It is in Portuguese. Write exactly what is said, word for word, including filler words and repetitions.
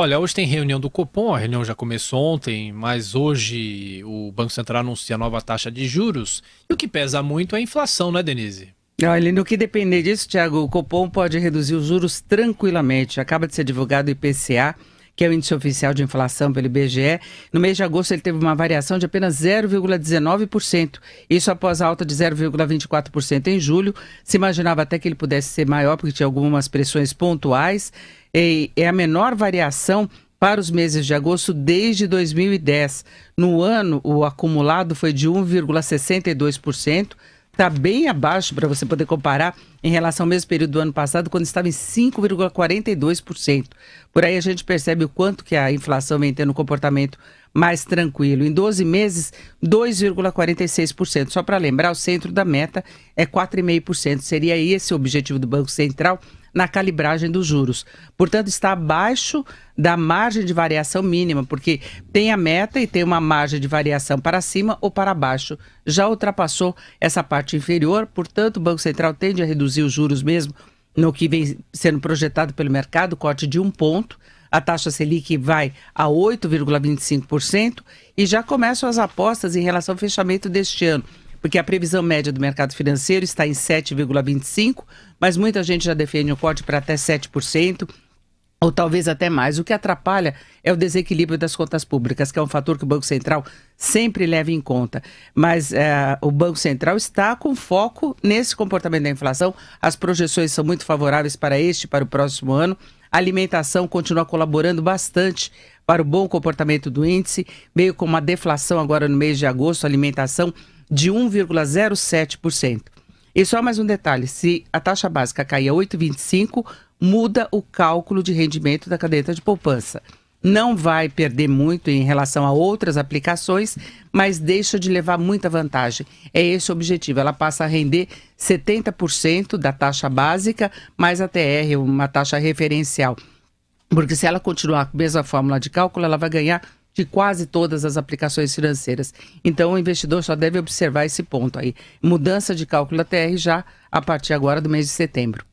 Olha, hoje tem reunião do Copom, a reunião já começou ontem, mas hoje o Banco Central anuncia a nova taxa de juros. E o que pesa muito é a inflação, né, Denise? Olha, no que depender disso, Thiago, o Copom pode reduzir os juros tranquilamente. Acaba de ser divulgado o I P C A, que é o índice oficial de inflação pelo I B G E. No mês de agosto ele teve uma variação de apenas zero vírgula dezenove por cento. Isso após a alta de zero vírgula vinte e quatro por cento em julho. Se imaginava até que ele pudesse ser maior, porque tinha algumas pressões pontuais. E é a menor variação para os meses de agosto desde dois mil e dez. No ano, o acumulado foi de um vírgula sessenta e dois por cento. Está bem abaixo, para você poder comparar, em relação ao mesmo período do ano passado, quando estava em cinco vírgula quarenta e dois por cento. Por aí a gente percebe o quanto que a inflação vem tendo um comportamento mais tranquilo. Em doze meses, dois vírgula quarenta e seis por cento. Só para lembrar, o centro da meta é quatro vírgula cinco por cento. Seria esse o objetivo do Banco Central na calibragem dos juros. Portanto, está abaixo da margem de variação mínima, porque tem a meta e tem uma margem de variação para cima ou para baixo. Já ultrapassou essa parte inferior, portanto, o Banco Central tende a reduzir os juros mesmo no que vem sendo projetado pelo mercado, corte de um ponto. A taxa Selic vai a oito vírgula vinte e cinco por cento e já começam as apostas em relação ao fechamento deste ano, porque a previsão média do mercado financeiro está em sete vírgula vinte e cinco por cento, mas muita gente já defende um corte para até sete por cento, ou talvez até mais. O que atrapalha é o desequilíbrio das contas públicas, que é um fator que o Banco Central sempre leva em conta. Mas é, o Banco Central está com foco nesse comportamento da inflação. As projeções são muito favoráveis para este e para o próximo ano. A alimentação continua colaborando bastante para o bom comportamento do índice, meio com uma deflação agora no mês de agosto, a alimentação de um vírgula zero sete por cento. E só mais um detalhe, se a taxa básica cair a oito vírgula vinte e cinco por cento, muda o cálculo de rendimento da caderneta de poupança. Não vai perder muito em relação a outras aplicações, mas deixa de levar muita vantagem. É esse o objetivo, ela passa a render setenta por cento da taxa básica, mais a T R, uma taxa referencial. Porque se ela continuar com a mesma fórmula de cálculo, ela vai ganhar de quase todas as aplicações financeiras. Então o investidor só deve observar esse ponto aí. Mudança de cálculo da T R já a partir agora do mês de setembro.